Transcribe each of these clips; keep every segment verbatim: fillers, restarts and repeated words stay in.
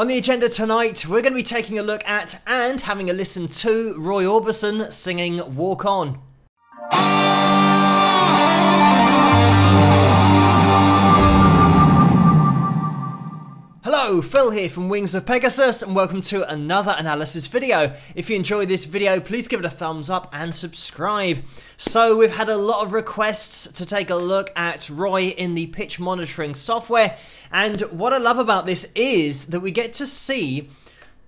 On the agenda tonight, we're going to be taking a look at and having a listen to Roy Orbison singing Walk On. Hello, Phil here from Wings of Pegasus and welcome to another analysis video. If you enjoyed this video, please give it a thumbs up and subscribe. So we've had a lot of requests to take a look at Roy in the pitch monitoring software, and what I love about this is that we get to see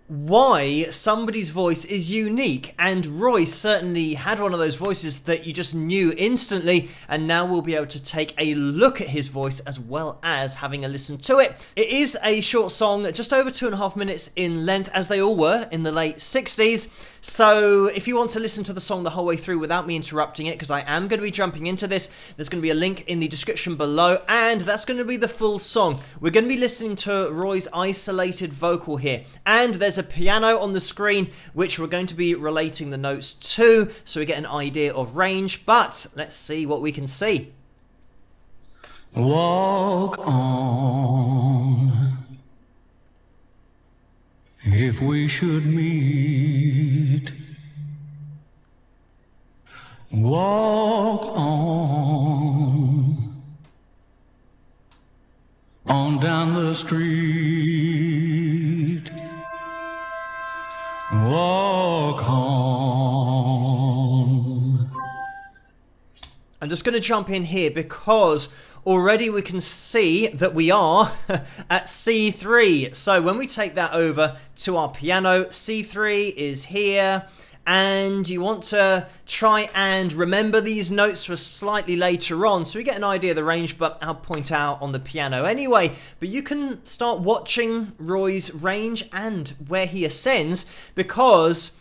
why somebody's voice is unique, and Roy certainly had one of those voices that you just knew instantly, and now we'll be able to take a look at his voice as well as having a listen to it. It is a short song, just over two and a half minutes in length, as they all were in the late sixties, so if you want to listen to the song the whole way through without me interrupting it, because I am going to be jumping into this, there's going to be a link in the description below, and that's going to be the full song. We're going to be listening to Roy's isolated vocal here, and there's a piano on the screen which we're going to be relating the notes to, so we get an idea of range, but let's see what we can see. Walk on. If we should meet, walk on, on down the street. Walk on. I'm just going to jump in here because already we can see that we are at C three. So when we take that over to our piano, C three is here, and you want to try and remember these notes for slightly later on, so we get an idea of the range, but I'll point out on the piano anyway. But you can start watching Roy's range and where he ascends, because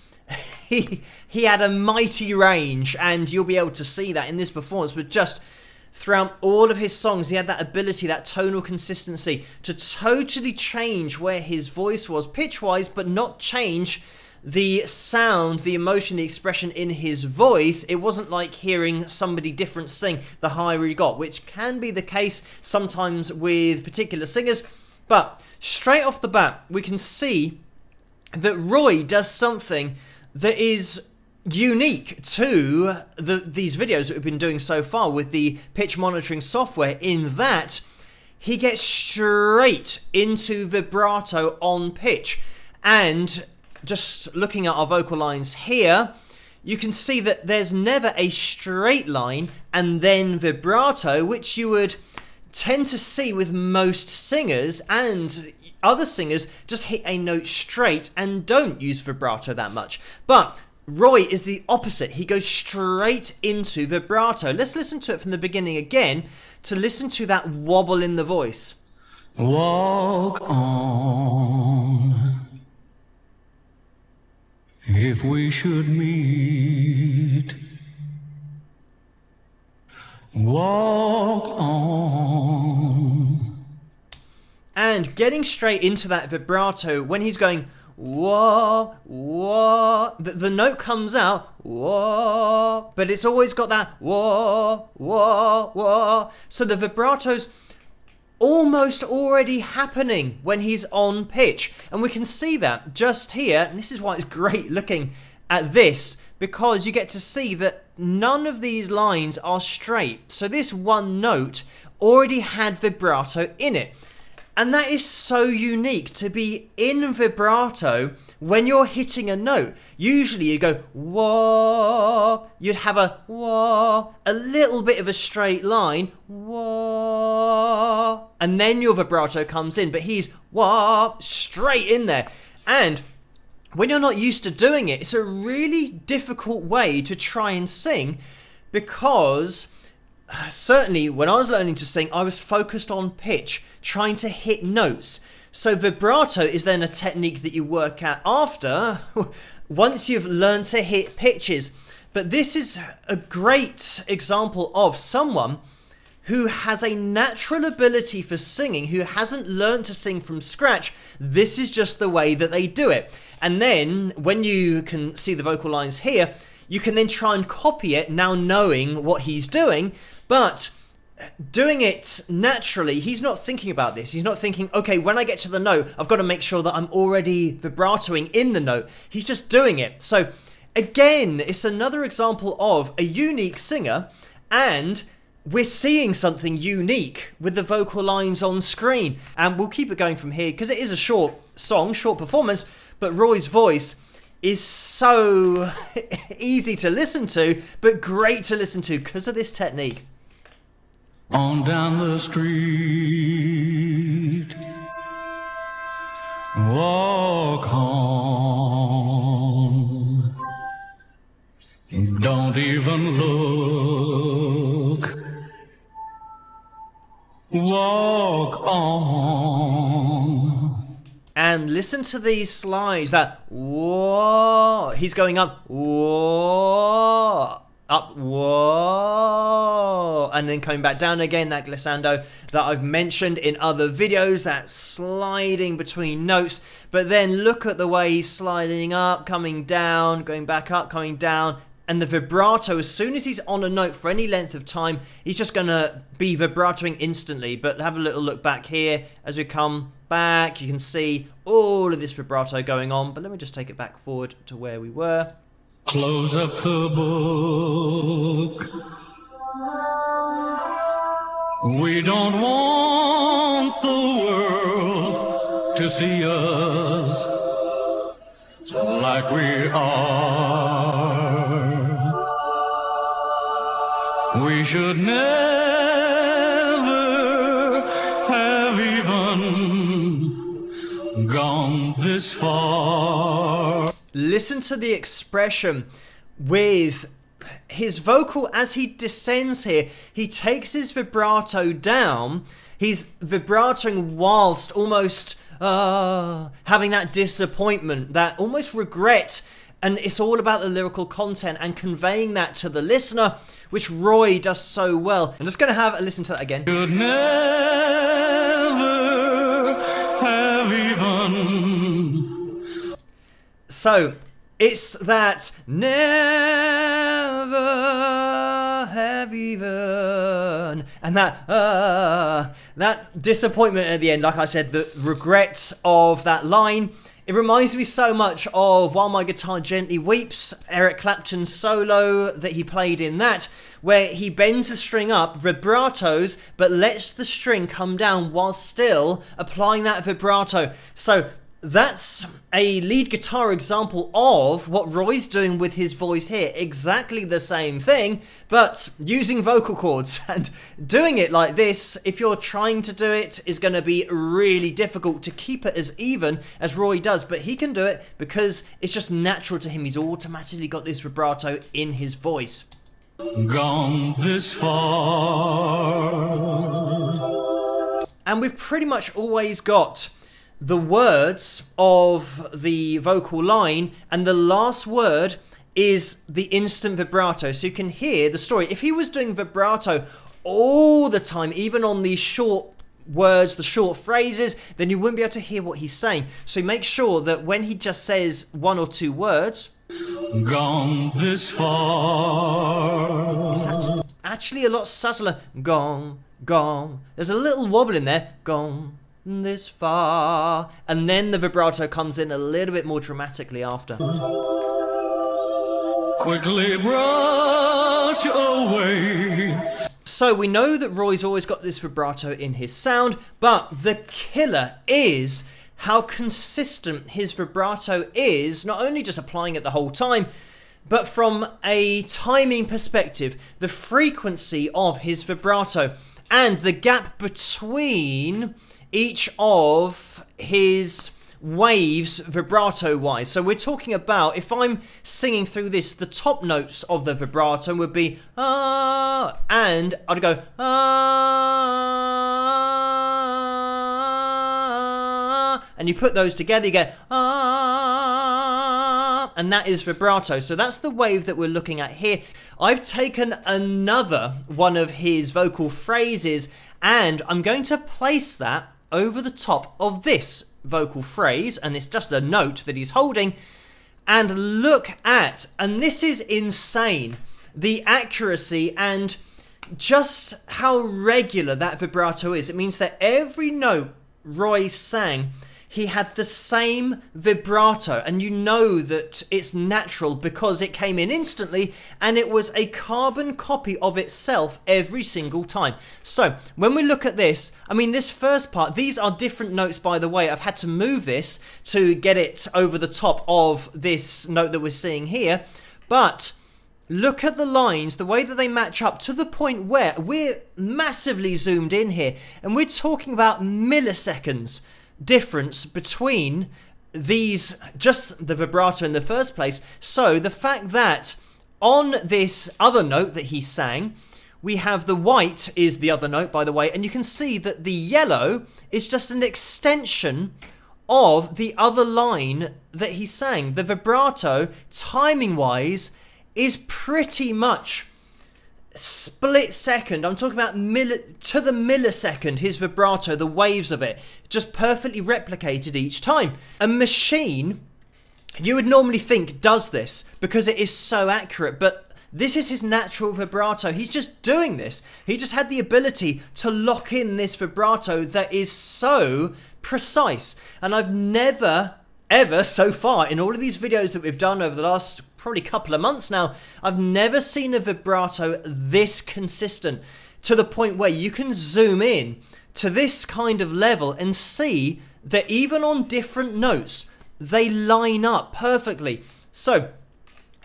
he he had a mighty range, and you'll be able to see that in this performance. But just throughout all of his songs, he had that ability, that tonal consistency, to totally change where his voice was pitch-wise, but not change the sound, the emotion, the expression in his voice. It wasn't like hearing somebody different sing the higher he got, which can be the case sometimes with particular singers. But straight off the bat, we can see that Roy does something that is unique to the, these videos that we've been doing so far with the pitch monitoring software, in that he gets straight into vibrato on pitch. And just looking at our vocal lines here, you can see that there's never a straight line and then vibrato, which you would tend to see with most singers, and other singers just hit a note straight and don't use vibrato that much. But Roy is the opposite. He goes straight into vibrato. Let's listen to it from the beginning again to listen to that wobble in the voice. Walk on. If we should meet, walk on. And getting straight into that vibrato when he's going wah, wah, the, the note comes out wah, but it's always got that wah, wah, wah. So the vibrato's almost already happening when he's on pitch, and we can see that just here, and this is why it's great looking at this, because you get to see that none of these lines are straight, so this one note already had vibrato in it, and that is so unique, to be in vibrato when you're hitting a note. Usually you go wah, you'd have a wah, a little bit of a straight line, wah, and then your vibrato comes in, but he's wah, straight in there. And when you're not used to doing it, it's a really difficult way to try and sing, because certainly when I was learning to sing, I was focused on pitch, trying to hit notes. So vibrato is then a technique that you work at after, once you've learned to hit pitches. But this is a great example of someone who has a natural ability for singing, who hasn't learned to sing from scratch. This is just the way that they do it. And then when you can see the vocal lines here, you can then try and copy it now knowing what he's doing, but doing it naturally, he's not thinking about this. He's not thinking, okay, when I get to the note, I've got to make sure that I'm already vibratoing in the note. He's just doing it. So again, it's another example of a unique singer, and we're seeing something unique with the vocal lines on screen. And we'll keep it going from here because it is a short song, short performance, but Roy's voice is so easy to listen to, but great to listen to because of this technique. On down the street, walk on, don't even look, walk on. And listen to these slides, that whoa, he's going up, whoa, up, whoa, and then coming back down again, that glissando that I've mentioned in other videos, that sliding between notes. But then look at the way he's sliding up, coming down, going back up, coming down, and the vibrato, as soon as he's on a note for any length of time, he's just gonna be vibratoing instantly. But have a little look back here as we come back, you can see all of this vibrato going on. But let me just take it back forward to where we were. Close up the book, we don't want the world to see us like we are. We should never have even gone this far. Listen to the expression with his vocal as he descends here. He takes his vibrato down. He's vibratoing whilst almost uh, having that disappointment, that almost regret. And it's all about the lyrical content and conveying that to the listener, which Roy does so well. I'm just going to have a listen to that again. You'd never have even. So it's that never have even, and that uh, that disappointment at the end, like I said, the regret of that line. It reminds me so much of While My Guitar Gently Weeps, Eric Clapton's solo that he played in that, where he bends the string up, vibratos, but lets the string come down while still applying that vibrato. So that's a lead guitar example of what Roy's doing with his voice here. Exactly the same thing, but using vocal cords. And doing it like this, if you're trying to do it, is going to be really difficult to keep it as even as Roy does. But he can do it because it's just natural to him. He's automatically got this vibrato in his voice. Gone this far. And we've pretty much always got the words of the vocal line, and the last word is the instant vibrato. So you can hear the story. If he was doing vibrato all the time, even on these short words, the short phrases, then you wouldn't be able to hear what he's saying. So make sure that when he just says one or two words, gone this far, it's actually, actually a lot subtler. Gone, gone. There's a little wobble in there. Gone this far, and then the vibrato comes in a little bit more dramatically after. Quickly brush away. So we know that Roy's always got this vibrato in his sound, but the killer is how consistent his vibrato is, not only just applying it the whole time, but from a timing perspective, the frequency of his vibrato and the gap between each of his waves vibrato wise. So we're talking about, if I'm singing through this, the top notes of the vibrato would be ah, and I'd go ah, and you put those together, you get ah, and that is vibrato. So that's the wave that we're looking at here. I've taken another one of his vocal phrases and I'm going to place that over the top of this vocal phrase, and it's just a note that he's holding, and look at, and this is insane, the accuracy and just how regular that vibrato is. It means that every note Roy sang, he had the same vibrato, and you know that it's natural because it came in instantly and it was a carbon copy of itself every single time. So when we look at this, I mean, this first part, these are different notes, by the way. I've had to move this to get it over the top of this note that we're seeing here, but look at the lines, the way that they match up, to the point where we're massively zoomed in here, and we're talking about milliseconds difference between these, just the vibrato in the first place. So the fact that on this other note that he sang, we have the white is the other note, by the way, and you can see that the yellow is just an extension of the other line that he sang. The vibrato, timing-wise, is pretty much split second. I'm talking about milli to the millisecond, his vibrato, the waves of it, just perfectly replicated each time. A machine, you would normally think, does this because it is so accurate, but this is his natural vibrato. He's just doing this. He just had the ability to lock in this vibrato that is so precise. And I've never, ever so far, in all of these videos that we've done over the last probably couple of months now, I've never seen a vibrato this consistent, to the point where you can zoom in to this kind of level and see that even on different notes, they line up perfectly. So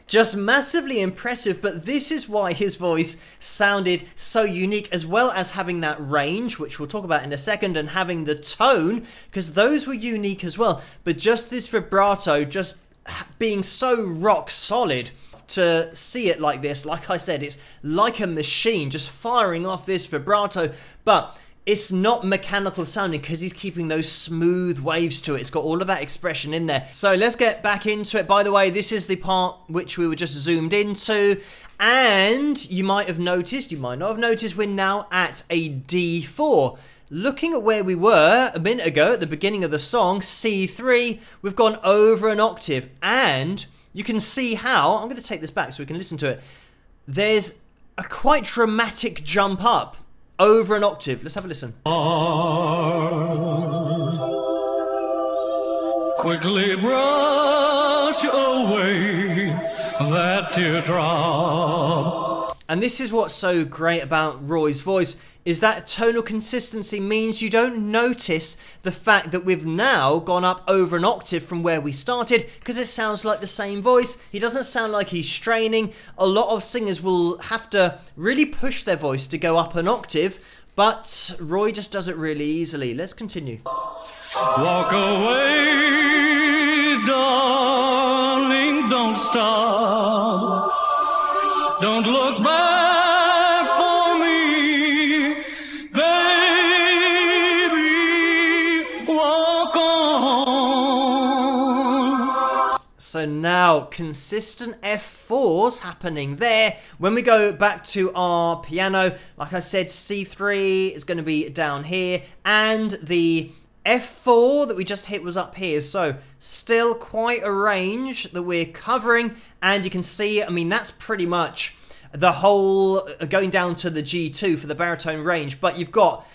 just massively impressive, but this is why his voice sounded so unique, as well as having that range, which we'll talk about in a second, and having the tone, because those were unique as well. But just this vibrato, just being so rock solid, to see it like this, like I said, it's like a machine just firing off this vibrato, but it's not mechanical sounding because he's keeping those smooth waves to it. It's got all of that expression in there. So let's get back into it. By the way, this is the part which we were just zoomed into, and you might have noticed, you might not have noticed, we're now at a D four. Looking at where we were a minute ago at the beginning of the song, C three, we've gone over an octave, and you can see how, I'm going to take this back so we can listen to it, there's a quite dramatic jump up over an octave. Let's have a listen. Quickly brush away that teardrop. And this is what's so great about Roy's voice, is that tonal consistency means you don't notice the fact that we've now gone up over an octave from where we started, because it sounds like the same voice. He doesn't sound like he's straining. A lot of singers will have to really push their voice to go up an octave, but Roy just does it really easily. Let's continue. Walk away, darling, don't stop. Don't look back. So now, consistent F fours happening there. When we go back to our piano, like I said, C three is going to be down here, and the F four that we just hit was up here. So still quite a range that we're covering, and you can see, I mean, that's pretty much the whole, going down to the G two for the baritone range, but you've got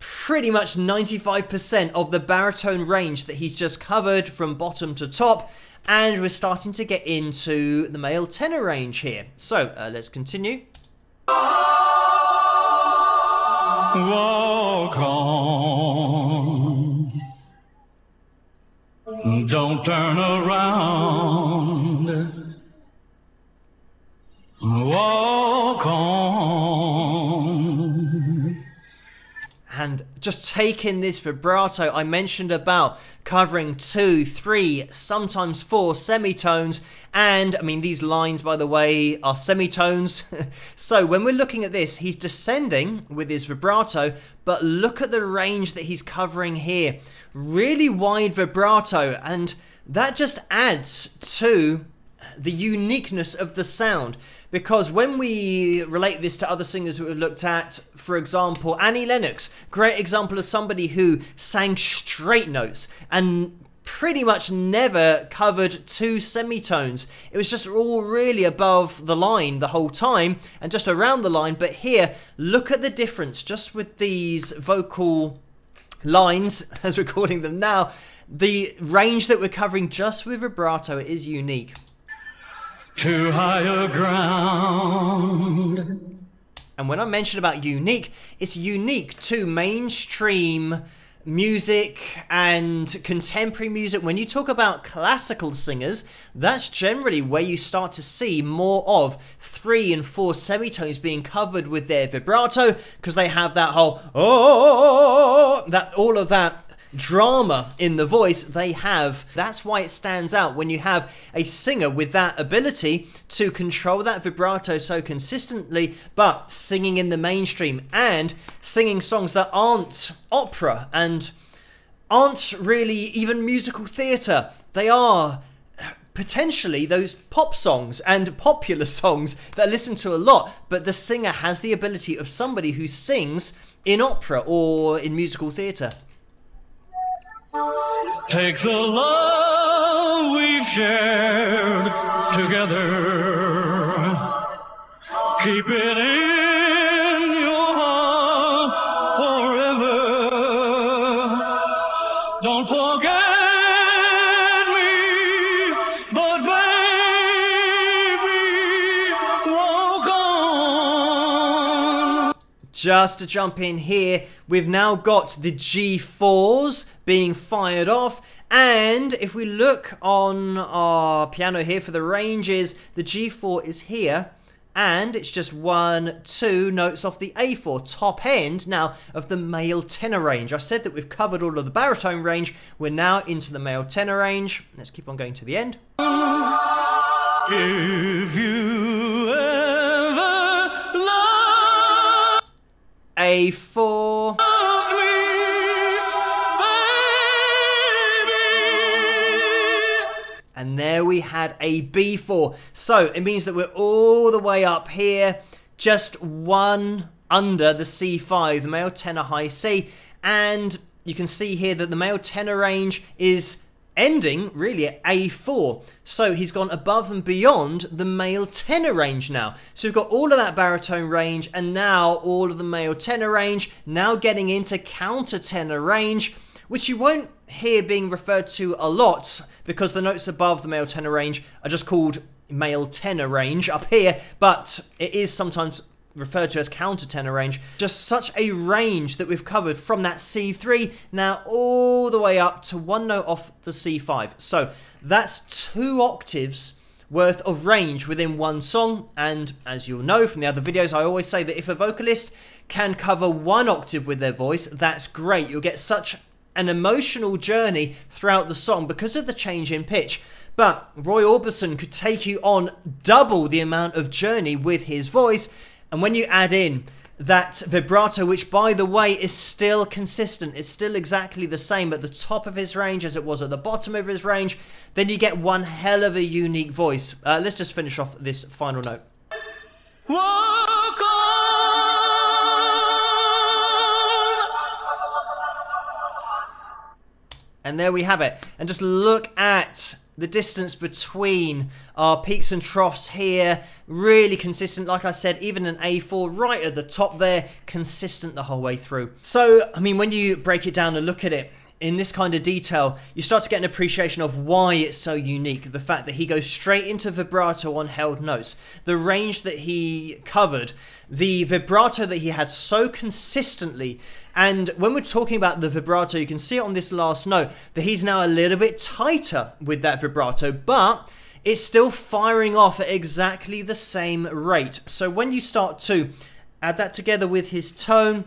pretty much ninety-five percent of the baritone range that he's just covered from bottom to top, and we're starting to get into the male tenor range here. So uh, let's continue. Walk on, don't turn around, walk on. And just taking this vibrato I mentioned about, covering two, three, sometimes four semitones, and I mean, these lines, by the way, are semitones. So when we're looking at this, he's descending with his vibrato, but look at the range that he's covering here. Really wide vibrato, and that just adds to the uniqueness of the sound, because when we relate this to other singers that we've looked at, for example, Annie Lennox, great example of somebody who sang straight notes and pretty much never covered two semitones. It was just all really above the line the whole time and just around the line, but here, look at the difference just with these vocal lines as we're calling them now. The range that we're covering just with vibrato is unique. To higher ground. And when I mention about unique, it's unique to mainstream music and contemporary music. When you talk about classical singers, that's generally where you start to see more of three and four semitones being covered with their vibrato, because they have that whole oh, that all of that drama in the voice they have. That's why it stands out when you have a singer with that ability to control that vibrato so consistently, but singing in the mainstream and singing songs that aren't opera and aren't really even musical theatre. They are potentially those pop songs and popular songs that are listened to a lot, but the singer has the ability of somebody who sings in opera or in musical theatre. Take the love we've shared together, keep it in your heart forever. Don't forget me, but baby, walk on. Just to jump in here, we've now got the G fours being fired off, and if we look on our piano here for the ranges, the G four is here and it's just one, two notes off the A four, top end now of the male tenor range. I said that we've covered all of the baritone range, we're now into the male tenor range. Let's keep on going to the end. If you ever love A four. And there we had a B four. So it means that we're all the way up here, just one under the C five, the male tenor high C. And you can see here that the male tenor range is ending really at A four. So he's gone above and beyond the male tenor range now. So we've got all of that baritone range and now all of the male tenor range, now getting into counter tenor range, which you won't hear being referred to a lot because the notes above the male tenor range are just called male tenor range up here, but it is sometimes referred to as counter tenor range. Just such a range that we've covered from that C three now all the way up to one note off the C five. So that's two octaves worth of range within one song, and as you'll know from the other videos, I always say that if a vocalist can cover one octave with their voice, that's great. You'll get such an emotional journey throughout the song because of the change in pitch. But Roy Orbison could take you on double the amount of journey with his voice, and when you add in that vibrato, which by the way is still consistent, it's still exactly the same at the top of his range as it was at the bottom of his range, then you get one hell of a unique voice. Uh, let's just finish off this final note. Walk on. And there we have it. And just look at the distance between our peaks and troughs here. Really consistent. Like I said, even an A four right at the top there, consistent the whole way through. So, I mean, when you break it down and look at it in this kind of detail, you start to get an appreciation of why it's so unique. The fact that he goes straight into vibrato on held notes. The range that he covered. The vibrato that he had so consistently. And when we're talking about the vibrato, you can see on this last note that he's now a little bit tighter with that vibrato, but it's still firing off at exactly the same rate. So when you start to add that together with his tone,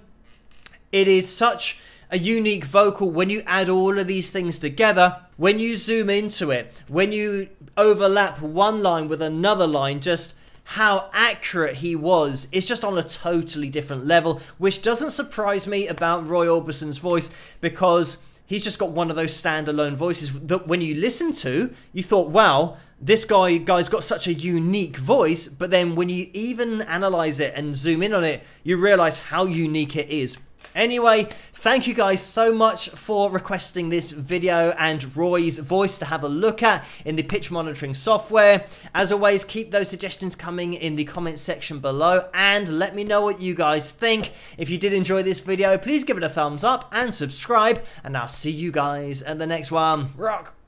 it is such a unique vocal when you add all of these things together. When you zoom into it, when you overlap one line with another line, just how accurate he was. It's just on a totally different level, which doesn't surprise me about Roy Orbison's voice, because he's just got one of those standalone voices that when you listen to, you thought, wow, this guy, guy's got such a unique voice, but then when you even analyze it and zoom in on it, you realize how unique it is. Anyway, thank you guys so much for requesting this video and Roy's voice to have a look at in the pitch monitoring software. As always, keep those suggestions coming in the comments section below and let me know what you guys think. If you did enjoy this video, please give it a thumbs up and subscribe, and I'll see you guys at the next one. Rock!